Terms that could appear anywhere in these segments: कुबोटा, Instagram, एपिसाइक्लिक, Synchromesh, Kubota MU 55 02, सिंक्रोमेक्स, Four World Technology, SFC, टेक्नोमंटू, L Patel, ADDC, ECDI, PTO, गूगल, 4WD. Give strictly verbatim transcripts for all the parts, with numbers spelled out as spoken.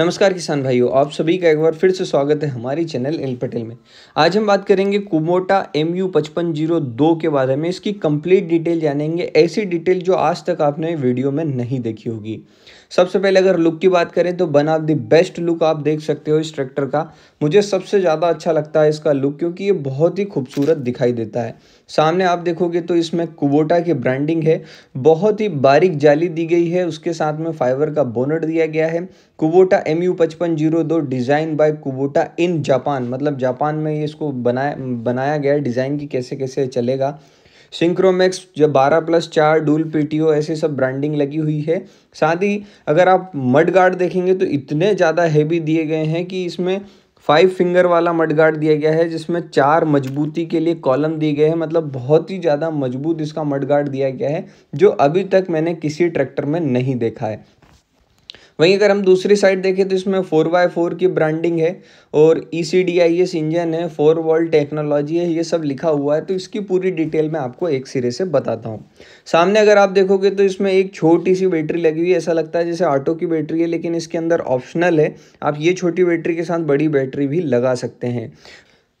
नमस्कार किसान भाइयों, आप सभी का एक बार फिर से स्वागत है हमारी चैनल एल पटेल में। आज हम बात करेंगे कुबोटा एम यू पचपन जीरो दो के बारे में। इसकी कंप्लीट डिटेल जानेंगे, ऐसी डिटेल जो आज तक आपने वीडियो में नहीं देखी होगी। सबसे पहले अगर लुक की बात करें तो one of the best look आप देख सकते हो इस ट्रैक्टर का। मुझे सबसे ज़्यादा अच्छा लगता है इसका लुक, क्योंकि ये बहुत ही खूबसूरत दिखाई देता है। सामने आप देखोगे तो इसमें कुबोटा की ब्रांडिंग है, बहुत ही बारीक जाली दी गई है, उसके साथ में फाइबर का बोनेट दिया गया है। कुबोटा एम यू पचपन जीरो दो design by कुबोटा in Japan, मतलब जापान में ये इसको बनाया बनाया गया है। डिज़ाइन की कैसे कैसे चलेगा, सिंक्रोमेक्स जो बारह प्लस चार, डूल पीटीओ, ऐसे सब ब्रांडिंग लगी हुई है। साथ ही अगर आप मड गार्ड देखेंगे तो इतने ज़्यादा हैवी दिए गए हैं कि इसमें फाइव फिंगर वाला मड गार्ड दिया गया है, जिसमें चार मजबूती के लिए कॉलम दिए गए हैं। मतलब बहुत ही ज़्यादा मजबूत इसका मड गार्ड दिया गया है, जो अभी तक मैंने किसी ट्रैक्टर में नहीं देखा है। वहीं अगर हम दूसरी साइड देखें तो इसमें फोर बाय फोर की ब्रांडिंग है और ई सी डी आई इस इंजन है, फोर वर्ल्ड टेक्नोलॉजी है, ये सब लिखा हुआ है। तो इसकी पूरी डिटेल मैं आपको एक सिरे से बताता हूँ। सामने अगर आप देखोगे तो इसमें एक छोटी सी बैटरी लगी हुई है, ऐसा लगता है जैसे ऑटो की बैटरी है, लेकिन इसके अंदर ऑप्शनल है, आप ये छोटी बैटरी के साथ बड़ी बैटरी भी लगा सकते हैं।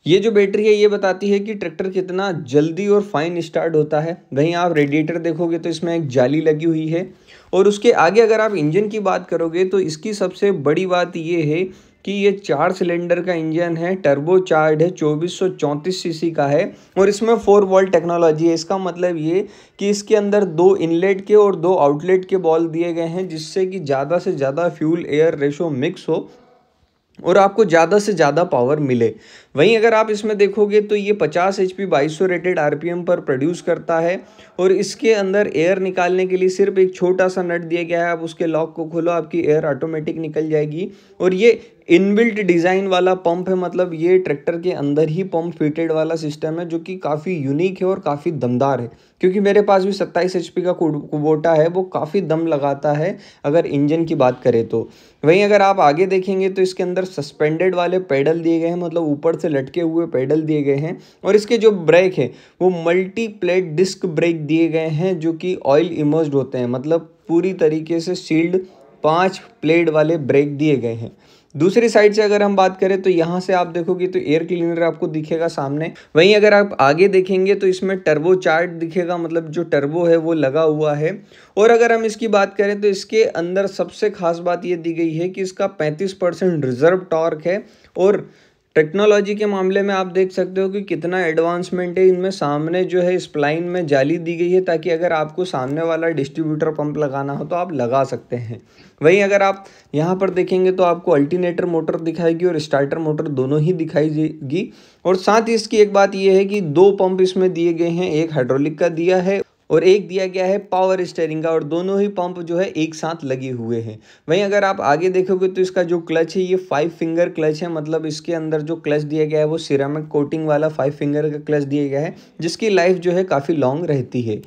ये जो बैटरी है ये बताती है कि ट्रैक्टर कितना जल्दी और फाइन स्टार्ट होता है। वहीं आप रेडिएटर देखोगे तो इसमें एक जाली लगी हुई है। और उसके आगे अगर आप इंजन की बात करोगे तो इसकी सबसे बड़ी बात ये है कि ये चार सिलेंडर का इंजन है, टर्बो चार्ज है, चौबीस सौ चौंतीस सीसी का है और इसमें फोर वर्ल्ड टेक्नोलॉजी है। इसका मतलब ये कि इसके अंदर दो इनलेट के और दो आउटलेट के बॉल दिए गए हैं, जिससे कि ज़्यादा से ज़्यादा फ्यूल एयर रेशो मिक्स हो और आपको ज़्यादा से ज़्यादा पावर मिले। वहीं अगर आप इसमें देखोगे तो ये पचास एच पी बाईस सौ रेटेड आरपीएम पर प्रोड्यूस करता है और इसके अंदर एयर निकालने के लिए सिर्फ एक छोटा सा नट दिया गया है। आप उसके लॉक को खोलो, आपकी एयर ऑटोमेटिक निकल जाएगी। और ये इनबिल्ट डिज़ाइन वाला पंप है, मतलब ये ट्रैक्टर के अंदर ही पंप फिटेड वाला सिस्टम है, जो कि काफ़ी यूनिक है और काफ़ी दमदार है। क्योंकि मेरे पास भी सत्ताईस एच पी का कुबोटा है, वो काफ़ी दम लगाता है अगर इंजन की बात करें तो। वहीं अगर आप आगे देखेंगे तो इसके अंदर सस्पेंडेड वाले पैडल दिए गए हैं, मतलब ऊपर से लटके हुए पैडल दिए गए हैं। और इसके जो ब्रेक है वो मल्टी प्लेट डिस्क ब्रेक दिए गए हैं, जो कि ऑयल इमर्स्ड होते हैं, मतलब पूरी तरीके से सील्ड पाँच प्लेट वाले ब्रेक दिए गए हैं। दूसरी साइड से अगर हम बात करें तो यहाँ से आप देखोगे तो एयर क्लीनर आपको दिखेगा सामने। वहीं अगर आप आगे देखेंगे तो इसमें टर्बो चार्ट दिखेगा, मतलब जो टर्बो है वो लगा हुआ है। और अगर हम इसकी बात करें तो इसके अंदर सबसे खास बात ये दी गई है कि इसका पैंतीस परसेंट रिजर्व टॉर्क है। और टेक्नोलॉजी के मामले में आप देख सकते हो कि कितना एडवांसमेंट है इनमें। सामने जो है स्प्लाइन में जाली दी गई है, ताकि अगर आपको सामने वाला डिस्ट्रीब्यूटर पंप लगाना हो तो आप लगा सकते हैं। वहीं अगर आप यहाँ पर देखेंगे तो आपको अल्टरनेटर मोटर दिखाएगी और स्टार्टर मोटर दोनों ही दिखाई देगी। और साथ ही इसकी एक बात यह है कि दो पंप इसमें दिए गए हैं, एक हाइड्रोलिक का दिया है और एक दिया गया है पावर स्टेयरिंग का, और दोनों ही पंप जो है एक साथ लगे हुए हैं। वहीं अगर आप आगे देखोगे तो इसका जो क्लच है ये फाइव फिंगर क्लच है, मतलब इसके अंदर जो क्लच दिया गया है वो सिरेमिक कोटिंग वाला फाइव फिंगर का क्लच दिया गया है, जिसकी लाइफ जो है काफ़ी लॉन्ग रहती है।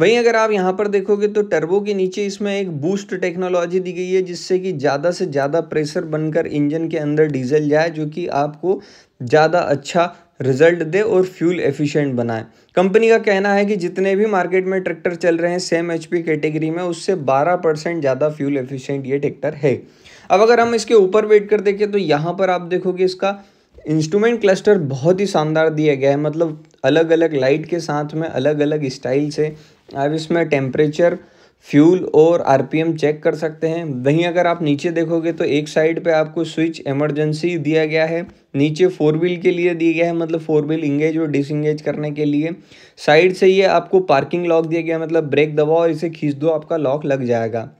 वहीं अगर आप यहाँ पर देखोगे तो टर्बो के नीचे इसमें एक बूस्ट टेक्नोलॉजी दी गई है, जिससे कि ज़्यादा से ज़्यादा प्रेशर बनकर इंजन के अंदर डीजल जाए, जो कि आपको ज़्यादा अच्छा रिजल्ट दे और फ्यूल एफिशिएंट बनाए। कंपनी का कहना है कि जितने भी मार्केट में ट्रैक्टर चल रहे हैं सेम एचपी कैटेगरी में, उससे बारह परसेंट ज़्यादा फ्यूल एफिशिएंट ये ट्रैक्टर है। अब अगर हम इसके ऊपर वेट कर देखें तो यहाँ पर आप देखोगे इसका इंस्ट्रूमेंट क्लस्टर बहुत ही शानदार दिया गया है, मतलब अलग अलग लाइट के साथ में अलग अलग स्टाइल से आप इसमें टेम्परेचर, फ्यूल और आरपीएम चेक कर सकते हैं। वहीं अगर आप नीचे देखोगे तो एक साइड पे आपको स्विच इमरजेंसी दिया गया है, नीचे फोर व्हील के लिए दिया गया है, मतलब फोर व्हील इंगेज और डिसएंगेज करने के लिए। साइड से ये आपको पार्किंग लॉक दिया गया है, मतलब ब्रेक दबाओ और इसे खींच दो, आपका लॉक लग जाएगा।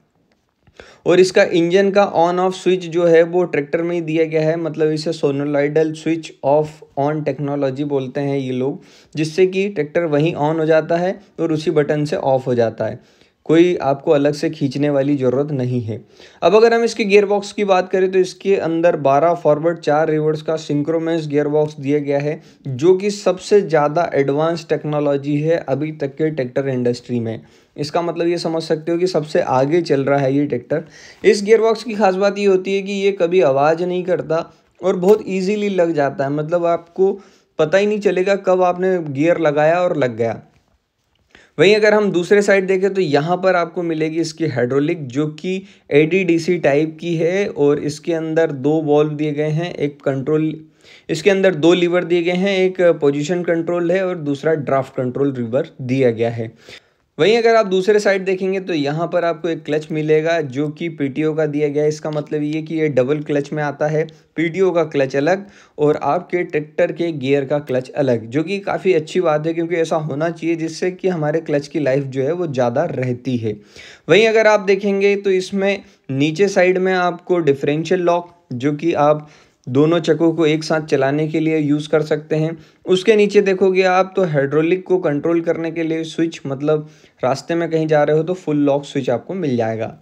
और इसका इंजन का ऑन ऑफ स्विच जो है वो ट्रैक्टर में ही दिया गया है, मतलब इसे solenoidal switch off on technology बोलते हैं ये लोग, जिससे कि ट्रैक्टर वहीं ऑन हो जाता है और उसी बटन से ऑफ हो जाता है, कोई आपको अलग से खींचने वाली ज़रूरत नहीं है। अब अगर हम इसके गियरबॉक्स की बात करें तो इसके अंदर बारह फॉरवर्ड चार रिवर्स का सिंक्रोमेश गियरबॉक्स दिया गया है, जो कि सबसे ज़्यादा एडवांस टेक्नोलॉजी है अभी तक के ट्रैक्टर इंडस्ट्री में। इसका मतलब ये समझ सकते हो कि सबसे आगे चल रहा है ये ट्रैक्टर। इस गियरबॉक्स की खास बात ये होती है कि ये कभी आवाज़ नहीं करता और बहुत ईजीली लग जाता है, मतलब आपको पता ही नहीं चलेगा कब आपने गियर लगाया और लग गया। वहीं अगर हम दूसरे साइड देखें तो यहाँ पर आपको मिलेगी इसकी हाइड्रोलिक जो कि A D D C type की है और इसके अंदर दो वॉल्व दिए गए हैं, एक कंट्रोल, इसके अंदर दो लीवर दिए गए हैं, एक पोजीशन कंट्रोल है और दूसरा ड्राफ्ट कंट्रोल लीवर दिया गया है। वहीं अगर आप दूसरे साइड देखेंगे तो यहाँ पर आपको एक क्लच मिलेगा जो कि पी टी ओ का दिया गया है। इसका मतलब ये कि ये डबल क्लच में आता है, पी टी ओ का क्लच अलग और आपके ट्रैक्टर के गियर का क्लच अलग, जो कि काफ़ी अच्छी बात है क्योंकि ऐसा होना चाहिए जिससे कि हमारे क्लच की लाइफ जो है वो ज़्यादा रहती है। वहीं अगर आप देखेंगे तो इसमें नीचे साइड में आपको डिफरेंशियल लॉक जो कि आप दोनों चक्कों को एक साथ चलाने के लिए यूज़ कर सकते हैं। उसके नीचे देखोगे आप तो हाइड्रोलिक को कंट्रोल करने के लिए स्विच, मतलब रास्ते में कहीं जा रहे हो तो फुल लॉक स्विच आपको मिल जाएगा।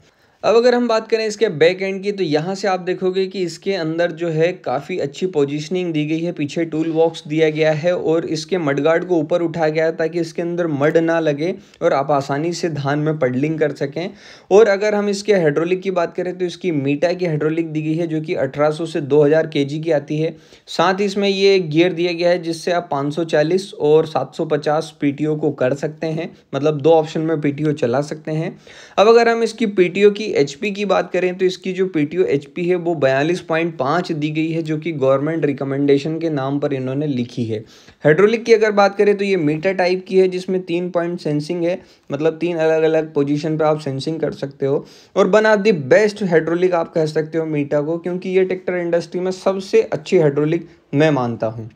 अब अगर हम बात करें इसके बैक एंड की तो यहाँ से आप देखोगे कि इसके अंदर जो है काफ़ी अच्छी पोजीशनिंग दी गई है, पीछे टूल बॉक्स दिया गया है और इसके मड गार्ड को ऊपर उठाया गया है ताकि इसके अंदर मड ना लगे और आप आसानी से धान में पडलिंग कर सकें। और अगर हम इसके हाइड्रोलिक की बात करें तो इसकी मीटा की हाइड्रोलिक दी गई है जो कि अठारह सौ से दो हज़ार के जी की आती है। साथ ही इसमें ये गियर दिया गया है जिससे आप पाँच सौ चालीस और सात सौ पचास पी टी ओ को कर सकते हैं, मतलब दो ऑप्शन में पी टी ओ चला सकते हैं। अब अगर हम इसकी पी टी ओ की एच पी की बात करें तो इसकी जो P T O H P है वो बयालीस पॉइंट पाँच दी गई है जो कि गवर्नमेंट रिकमेंडेशन के नाम पर इन्होंने लिखी है। हाइड्रोलिक की अगर बात करें तो ये मीटर टाइप की है जिसमें तीन पॉइंट सेंसिंग है, मतलब तीन अलग अलग पोजीशन पर आप सेंसिंग कर सकते हो और one of the best hydraulic आप कह सकते हो मीटा को, क्योंकि ये ट्रैक्टर इंडस्ट्री में सबसे अच्छी हाइड्रोलिक मैं मानता हूँ।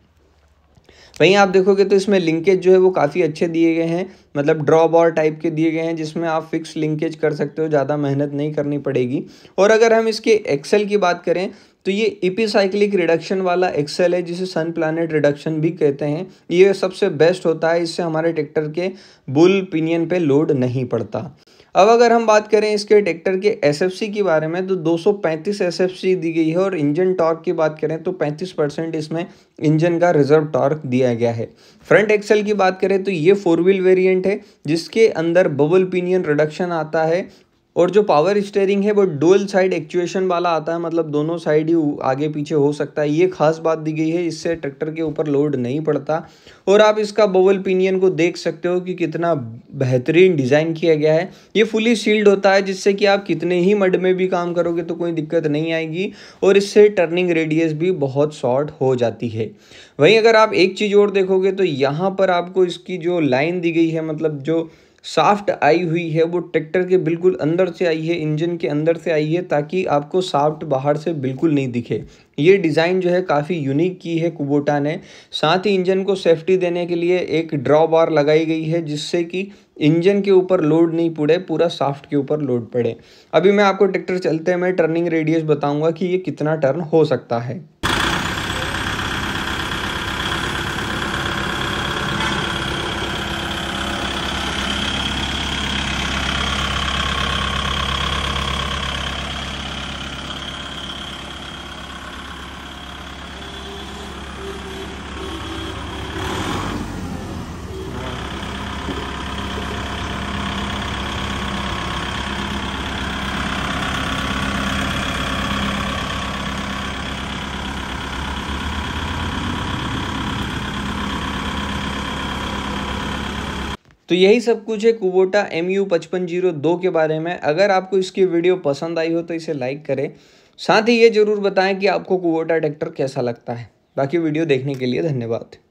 वहीं आप देखोगे तो इसमें लिंकेज जो है वो काफ़ी अच्छे दिए गए हैं, मतलब ड्रॉ बॉर टाइप के दिए गए हैं जिसमें आप फिक्स लिंकेज कर सकते हो, ज़्यादा मेहनत नहीं करनी पड़ेगी। और अगर हम इसके एक्सेल की बात करें तो ये एपिसाइक्लिक रिडक्शन वाला एक्सेल है जिसे सन प्लानट रिडक्शन भी कहते हैं। ये सबसे बेस्ट होता है, इससे हमारे ट्रैक्टर के बुल पिनियन पे लोड नहीं पड़ता। अब अगर हम बात करें इसके ट्रैक्टर के एस एफ सी के बारे में तो दो सौ पैंतीस एस एफ सी दी गई है और इंजन टॉर्क की बात करें तो पैंतीस परसेंट इसमें इंजन का रिजर्व टॉर्क दिया गया है। फ्रंट एक्सेल की बात करें तो ये फोर व्हील वेरिएंट है जिसके अंदर बबल पिनियन रिडक्शन आता है और जो पावर स्टीयरिंग है वो डुअल साइड एक्चुएशन वाला आता है, मतलब दोनों साइड ही आगे पीछे हो सकता है। ये खास बात दी गई है, इससे ट्रैक्टर के ऊपर लोड नहीं पड़ता। और आप इसका बबल पिनियन को देख सकते हो कि कितना बेहतरीन डिज़ाइन किया गया है। ये फुली सील्ड होता है जिससे कि आप कितने ही मड में भी काम करोगे तो कोई दिक्कत नहीं आएगी और इससे टर्निंग रेडियस भी बहुत शॉर्ट हो जाती है। वहीं अगर आप एक चीज़ और देखोगे तो यहाँ पर आपको इसकी जो लाइन दी गई है, मतलब जो साफ्ट आई हुई है वो ट्रैक्टर के बिल्कुल अंदर से आई है, इंजन के अंदर से आई है ताकि आपको साफ्ट बाहर से बिल्कुल नहीं दिखे। ये डिज़ाइन जो है काफ़ी यूनिक की है कुबोटा ने। साथ ही इंजन को सेफ्टी देने के लिए एक ड्रॉ बार लगाई गई है जिससे कि इंजन के ऊपर लोड नहीं पड़े, पूरा साफ्ट के ऊपर लोड पड़े। अभी मैं आपको ट्रैक्टर चलते हुए टर्निंग रेडियस बताऊँगा कि ये कितना टर्न हो सकता है। तो यही सब कुछ है कुबोटा एम यू पचपन जीरो दो के बारे में। अगर आपको इसकी वीडियो पसंद आई हो तो इसे लाइक करें, साथ ही ये ज़रूर बताएं कि आपको कुबोटा ट्रैक्टर कैसा लगता है। बाकी वीडियो देखने के लिए धन्यवाद।